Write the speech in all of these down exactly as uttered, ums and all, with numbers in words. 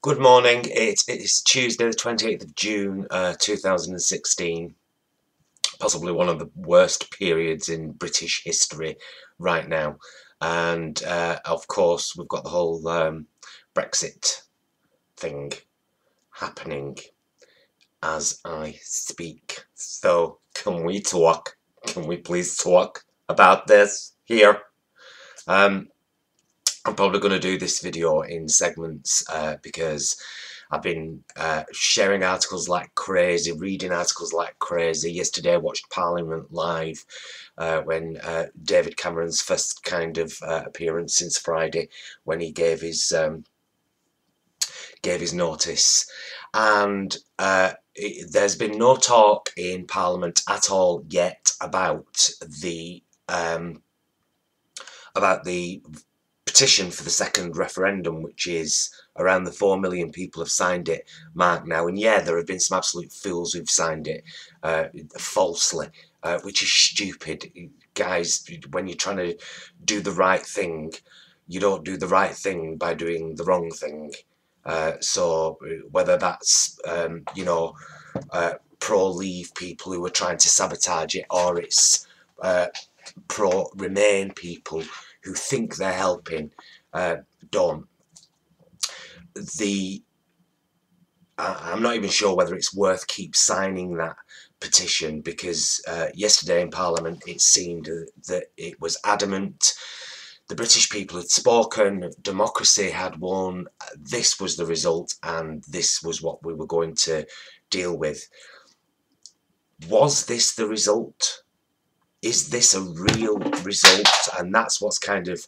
Good morning, it is Tuesday the twenty-eighth of June uh, two thousand sixteen, possibly one of the worst periods in British history right now, and uh, of course we've got the whole um, Brexit thing happening as I speak, so can we talk, can we please talk about this here? Um, I'm probably going to do this video in segments uh, because I've been uh, sharing articles like crazy, reading articles like crazy. Yesterday I watched Parliament Live uh, when uh, David Cameron's first kind of uh, appearance since Friday, when he gave his um, gave his notice, and uh, it, there's been no talk in Parliament at all yet about the um, about the petition for the second referendum, which is around the four million people have signed it mark now. And yeah, there have been some absolute fools who've signed it uh, falsely, uh, which is stupid. Guys, when you're trying to do the right thing, you don't do the right thing by doing the wrong thing. Uh, so whether that's, um, you know, uh, pro-Leave people who are trying to sabotage it, or it's uh, pro-Remain people who think they're helping, uh, don't. The, I, I'm not even sure whether it's worth keep signing that petition, because uh, yesterday in Parliament it seemed that it was adamant. The British people had spoken, democracy had won, this was the result and this was what we were going to deal with. Was this the result? Is this a real result? And that's what's kind of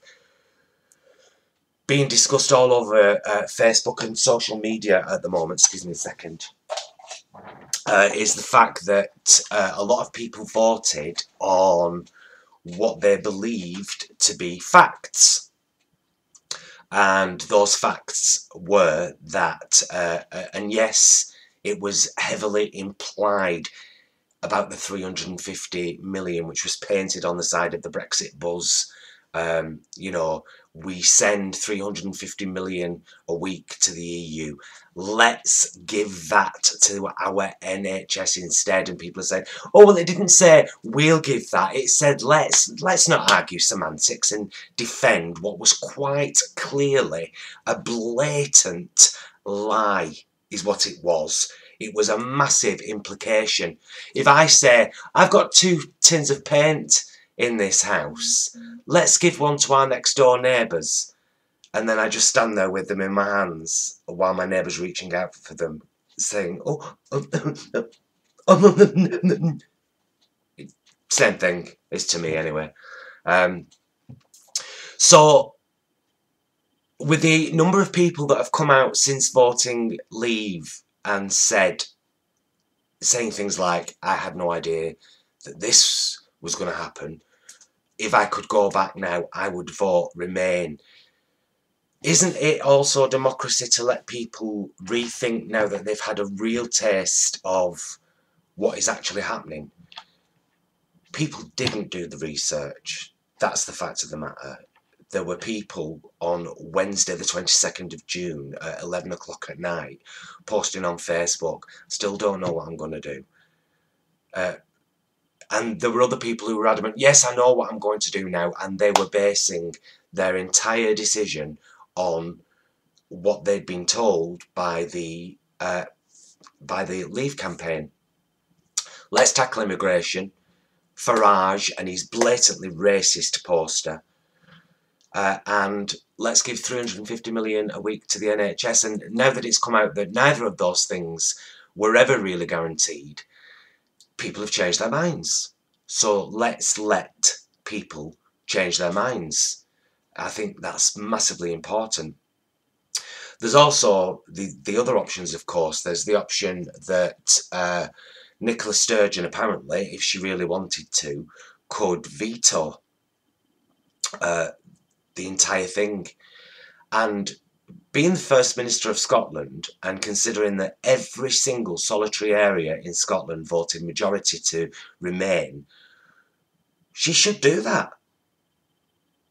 being discussed all over uh, Facebook and social media at the moment. Excuse me a second. Uh, is the fact that uh, a lot of people voted on what they believed to be facts. And those facts were that, uh, and yes, it was heavily implied about the three hundred and fifty million which was painted on the side of the Brexit buzz. Um, you know, we send three hundred and fifty million a week to the E U. Let's give that to our N H S instead. And people are saying, oh, well, it didn't say we'll give that. It said let's, let's not argue semantics and defend what was quite clearly a blatant lie is what it was. It was a massive implication. If I say, I've got two tins of paint in this house, let's give one to our next door neighbours, and then I just stand there with them in my hands while my neighbour's reaching out for them, saying, oh, same thing, it's to me anyway. Um, so, with the number of people that have come out since voting Leave and said, saying things like, I had no idea that this was going to happen, if I could go back now, I would vote Remain. Isn't it also democracy to let people rethink now that they've had a real taste of what is actually happening? People didn't do the research. That's the fact of the matter. There were people on Wednesday the twenty-second of June at eleven o'clock at night posting on Facebook, still don't know what I'm going to do. Uh, and there were other people who were adamant, yes, I know what I'm going to do now, and they were basing their entire decision on what they'd been told by the, uh, by the Leave campaign. Let's tackle immigration. Farage and his blatantly racist poster. Uh, and let's give three hundred and fifty million a week to the N H S. And now that it's come out that neither of those things were ever really guaranteed, people have changed their minds. So let's let people change their minds. I think that's massively important. There's also the, the other options, of course. There's the option that uh, Nicola Sturgeon, apparently, if she really wanted to, could veto uh, the entire thing. And being the First Minister of Scotland, and considering that every single solitary area in Scotland voted majority to Remain, she should do that.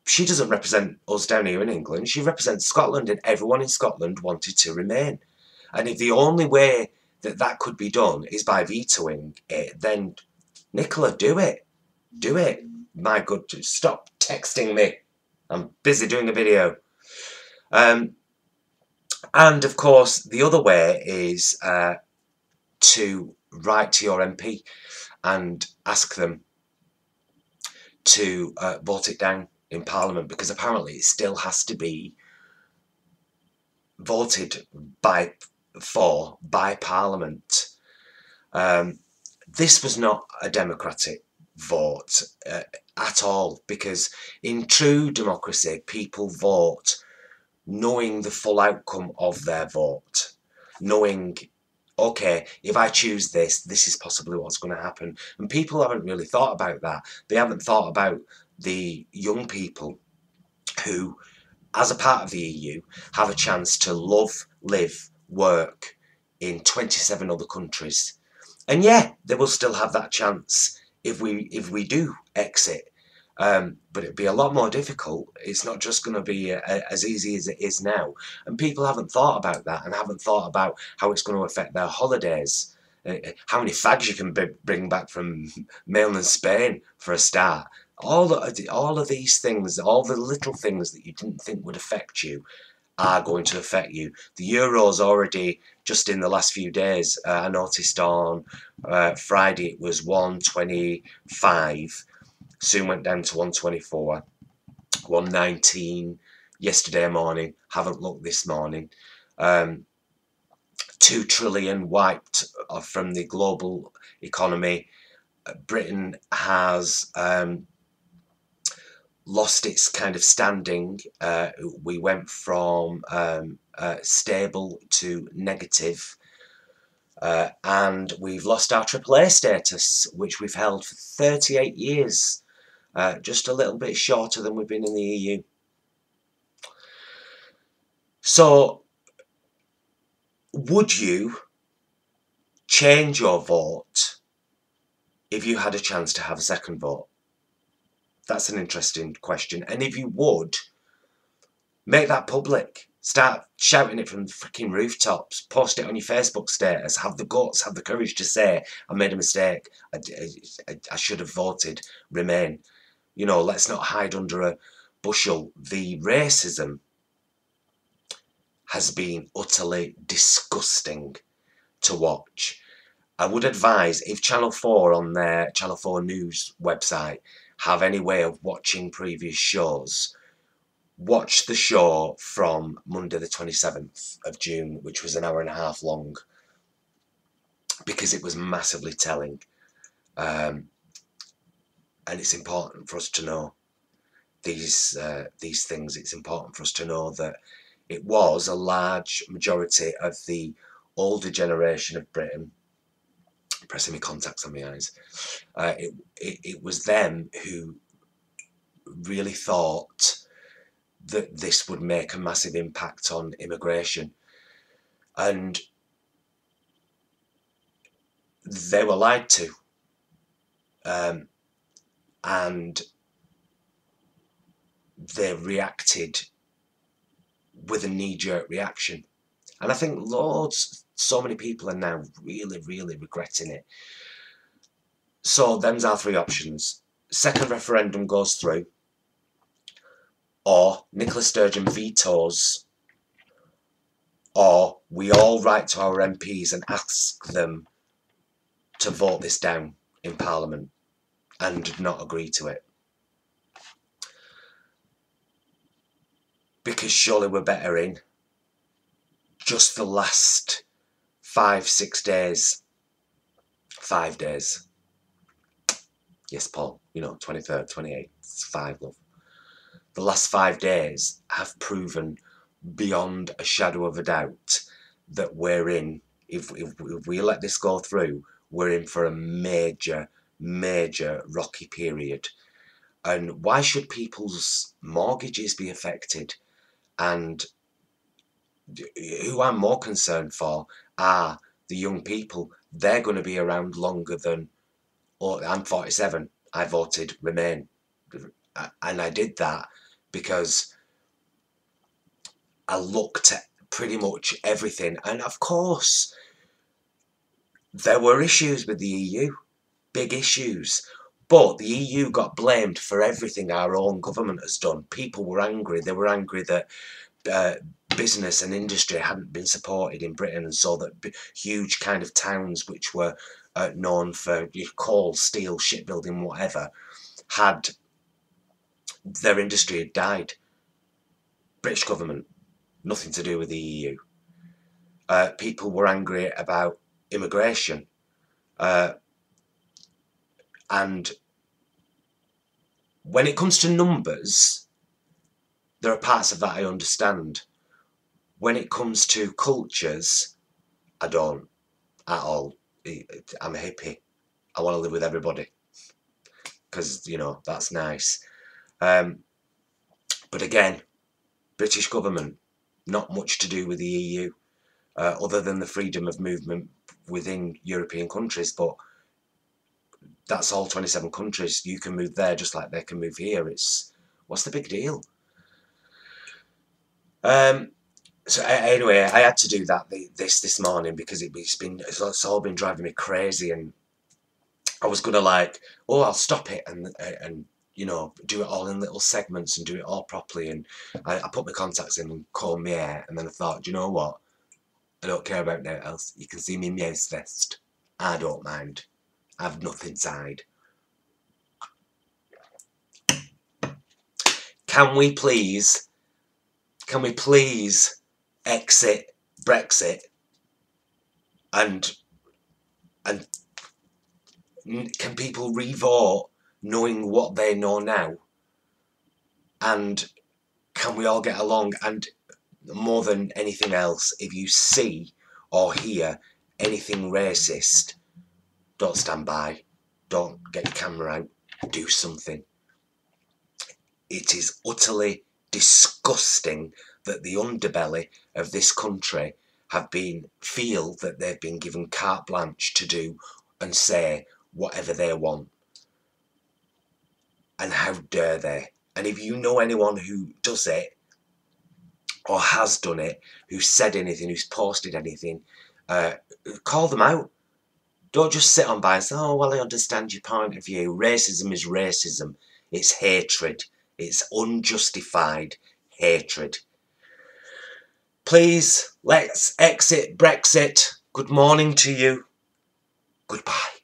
she doesn't represent us down here in England. She represents Scotland, and everyone in Scotland wanted to remain. And if the only way that that could be done is by vetoing it, then Nicola, do it. Do it. My good, stop texting me. I'm busy doing a video. Um, and, of course, the other way is uh, to write to your M P and ask them to uh, vote it down in Parliament, because apparently it still has to be voted by for by Parliament. Um, this was not a democratic vote uh, at all, because in true democracy people vote knowing the full outcome of their vote, knowing, okay, if I choose this, this is possibly what's going to happen. And people haven't really thought about that. They haven't thought about the young people who, as a part of the E U, have a chance to love, live, work in twenty-seven other countries. And yeah, they will still have that chance if we if we do exit. Um, but it'd be a lot more difficult. It's not just going to be a, a, as easy as it is now. And people haven't thought about that, and haven't thought about how it's going to affect their holidays. Uh, how many fags you can b bring back from mainland Spain, for a start. All of, all of these things, all the little things that you didn't think would affect you, are going to affect you. The Euro's already, just in the last few days, uh, I noticed on uh, Friday it was one twenty-five. Soon went down to one twenty-four, one nineteen yesterday morning, haven't looked this morning. Um, two trillion wiped from the global economy. Britain has um, lost its kind of standing. Uh, we went from um, uh, stable to negative. Uh, and we've lost our triple A status, which we've held for thirty-eight years. Uh, just a little bit shorter than we've been in the E U. So, would you change your vote if you had a chance to have a second vote? That's an interesting question. And if you would, make that public. Start shouting it from the freaking rooftops. Post it on your Facebook status. Have the guts, have the courage to say, I made a mistake. I, I, I should have voted Remain. You know, let's not hide under a bushel. The racism has been utterly disgusting to watch. I would advise, if Channel four on their Channel four news website have any way of watching previous shows, watch the show from Monday the twenty-seventh of June, which was an hour and a half long, because it was massively telling. Um, and it's important for us to know these, uh, these things. It's important for us to know that it was a large majority of the older generation of Britain, pressing my contacts on my eyes, uh, it, it, it was them who really thought that this would make a massive impact on immigration, and they were lied to, um, and they reacted with a knee-jerk reaction. And I think loads, so many people are now really, really regretting it. So them's our three options. Second referendum goes through, or Nicola Sturgeon vetoes, or we all write to our M Ps and ask them to vote this down in Parliament and not agree to it. Because surely we're better in. Just the last five, six days, five days. Yes, Paul, you know, twenty-third, twenty-eighth, five, love. The last five days have proven beyond a shadow of a doubt that we're in, if, if, if we let this go through, we're in for a major, major rocky period. And why should people's mortgages be affected? And who I'm more concerned for are the young people. They're going to be around longer than, oh, I'm forty-seven, I voted Remain. And I did that because I looked at pretty much everything, and of course there were issues with the E U, big issues, but the E U got blamed for everything our own government has done. People were angry. They were angry that uh, business and industry hadn't been supported in Britain, and so that huge kind of towns which were uh, known for coal, steel, shipbuilding, whatever, had their industry had died. British government, nothing to do with the E U. Uh, people were angry about immigration, uh, and when it comes to numbers, there are parts of that I understand. When it comes to cultures, I don't at all. I'm a hippie. I want to live with everybody because, you know, that's nice. Um, but again, British government, not much to do with the E U, uh, other than the freedom of movement within European countries. But that's all twenty-seven countries. You can move there just like they can move here. It's, what's the big deal? Um, so anyway, I had to do that this this morning because it's been it's all been driving me crazy, and I was gonna like, oh, I'll stop it and and. you know, do it all in little segments and do it all properly. And I, I put my contacts in and combed my hair, and then I thought, do you know what? I don't care about no else. You can see me in my house vest. I don't mind. I've nothing inside. Can we please, can we please exit Brexit and, and can people re-vote knowing what they know now? And can we all get along? And more than anything else, if you see or hear anything racist, don't stand by, don't get your camera out, do something. It is utterly disgusting that the underbelly of this country have been, feel that they've been given carte blanche to do and say whatever they want. And how dare they? And if you know anyone who does it, or has done it, who said anything, who's posted anything, uh, call them out. Don't just sit on by and say, oh, well, I understand your point of view. Racism is racism. It's hatred. It's unjustified hatred. Please, let's exit Brexit. Good morning to you. Goodbye.